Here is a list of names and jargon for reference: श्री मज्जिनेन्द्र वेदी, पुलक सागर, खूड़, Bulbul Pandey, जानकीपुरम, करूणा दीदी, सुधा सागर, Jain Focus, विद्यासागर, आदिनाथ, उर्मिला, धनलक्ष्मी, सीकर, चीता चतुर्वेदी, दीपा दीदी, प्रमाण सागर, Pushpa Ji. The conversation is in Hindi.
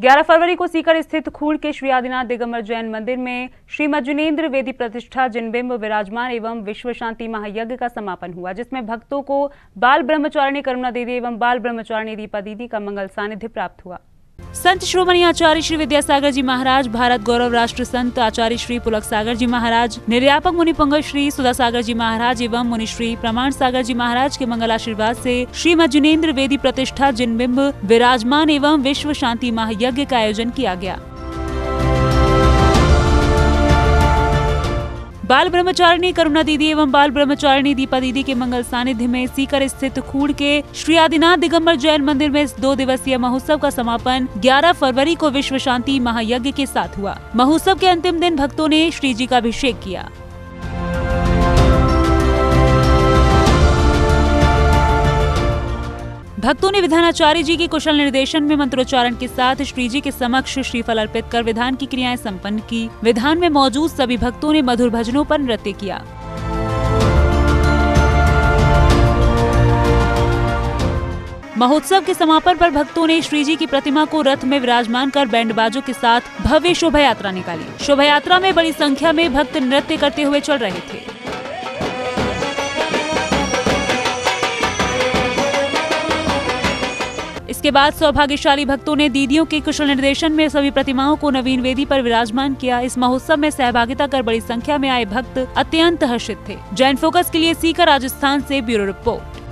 11 फरवरी को सीकर स्थित खूड़ के श्री आदिनाथ दिगंबर जैन मंदिर में श्री मज्जिनेन्द्र वेदी प्रतिष्ठा जिनबिंब विराजमान एवं विश्व शांति महायज्ञ का समापन हुआ, जिसमें भक्तों को बाल ब्रह्मचारिणी करूणा दीदी एवं बाल ब्रह्मचारिणी दीपा दीदी का मंगल सानिध्य प्राप्त हुआ। संत श्रोमणी आचार्य श्री विद्यासागर जी महाराज, भारत गौरव राष्ट्र संत आचार्य श्री पुलक सागर जी महाराज, निर्यापक मुनि पंगत श्री सुधा सागर जी महाराज एवं मुनि श्री प्रमाण सागर जी महाराज के मंगल आशीर्वाद से श्री मज्जिनेन्द्र वेदी प्रतिष्ठा जिनबिंब विराजमान एवं विश्व शांति महायज्ञ का आयोजन किया गया। बाल ब्रह्मचारिणी करुणा दीदी एवं बाल ब्रह्मचारिणी दीपा दीदी के मंगल सानिध्य में सीकर स्थित खूड़ के श्री आदिनाथ दिगंबर जैन मंदिर में इस 2 दिवसीय महोत्सव का समापन 11 फरवरी को विश्व शांति महायज्ञ के साथ हुआ। महोत्सव के अंतिम दिन भक्तों ने श्री जी का अभिषेक किया। भक्तों ने विधानाचार्य जी के कुशल निर्देशन में मंत्रोच्चारण के साथ श्री जी के समक्ष श्रीफल अर्पित कर विधान की क्रियाएं संपन्न की। विधान में मौजूद सभी भक्तों ने मधुर भजनों पर नृत्य किया। महोत्सव के समापन पर भक्तों ने श्री जी की प्रतिमा को रथ में विराजमान कर बैंड बाजों के साथ भव्य शोभा यात्रा निकाली। शोभा यात्रा में बड़ी संख्या में भक्त नृत्य करते हुए चल रहे थे। इसके बाद सौभाग्यशाली भक्तों ने दीदियों के कुशल निर्देशन में सभी प्रतिमाओं को नवीन वेदी पर विराजमान किया। इस महोत्सव में सहभागिता कर बड़ी संख्या में आए भक्त अत्यंत हर्षित थे। जैन फोकस के लिए सीकर राजस्थान से ब्यूरो रिपोर्ट।